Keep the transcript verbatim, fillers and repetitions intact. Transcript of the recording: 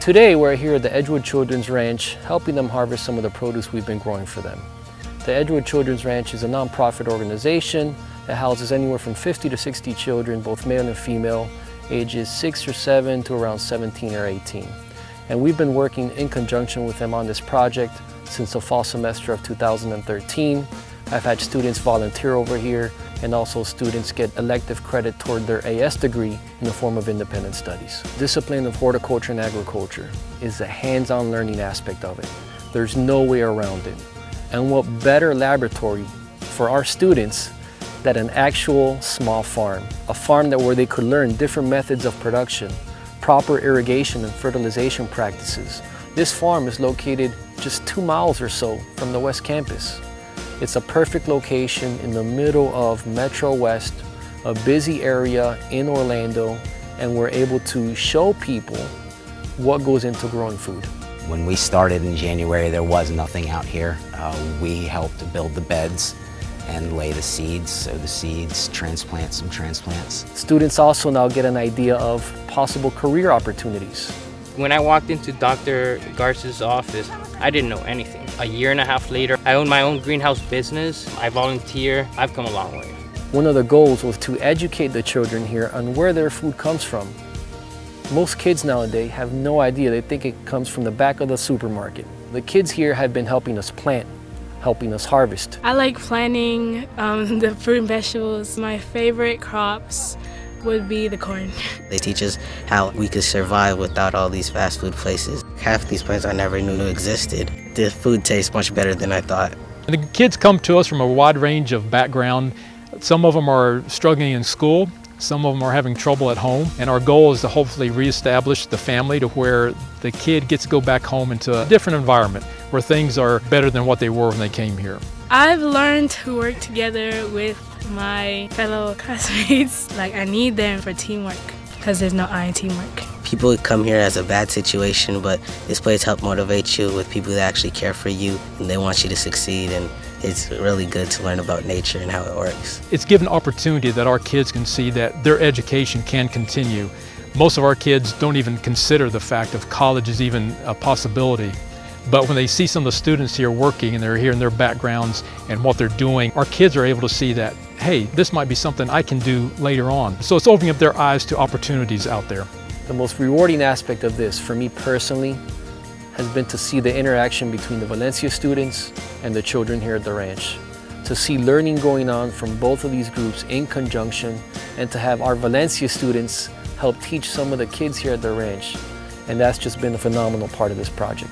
Today we're here at the Edgewood Children's Ranch helping them harvest some of the produce we've been growing for them. The Edgewood Children's Ranch is a nonprofit organization that houses anywhere from fifty to sixty children, both male and female, ages six or seven to around seventeen or eighteen. And we've been working in conjunction with them on this project since the fall semester of two thousand thirteen. I've had students volunteer over here, and also students get elective credit toward their A S degree in the form of independent studies. Discipline of horticulture and agriculture is a hands-on learning aspect of it. There's no way around it. And what better laboratory for our students than an actual small farm, a farm that where they could learn different methods of production, proper irrigation and fertilization practices. This farm is located just two miles or so from the West Campus. It's a perfect location in the middle of Metro West, a busy area in Orlando, and we're able to show people what goes into growing food. When we started in January, there was nothing out here. Uh, we helped build the beds and lay the seeds, sow the seeds, transplant some transplants. Students also now get an idea of possible career opportunities. When I walked into Doctor Garces' office, I didn't know anything. A year and a half later, I own my own greenhouse business. I volunteer. I've come a long way. One of the goals was to educate the children here on where their food comes from. Most kids nowadays have no idea. They think it comes from the back of the supermarket. The kids here have been helping us plant, helping us harvest. I like planting um, the fruit and vegetables. My favorite crops would be the corn. They teach us how we could survive without all these fast food places. Half these plants I never knew existed. The food tastes much better than I thought. The kids come to us from a wide range of background. Some of them are struggling in school, some of them are having trouble at home, and our goal is to hopefully reestablish the family to where the kid gets to go back home into a different environment where things are better than what they were when they came here. I've learned to work together with my fellow classmates. Like, I need them for teamwork because there's no I in teamwork. People come here as a bad situation, but this place helps motivate you with people that actually care for you and they want you to succeed, and it's really good to learn about nature and how it works. It's given opportunity that our kids can see that their education can continue. Most of our kids don't even consider the fact of college is even a possibility. But when they see some of the students here working and they're here in their backgrounds and what they're doing, our kids are able to see that, hey, this might be something I can do later on. So it's opening up their eyes to opportunities out there. The most rewarding aspect of this, for me personally, has been to see the interaction between the Valencia students and the children here at the ranch. To see learning going on from both of these groups in conjunction, and to have our Valencia students help teach some of the kids here at the ranch. And that's just been a phenomenal part of this project.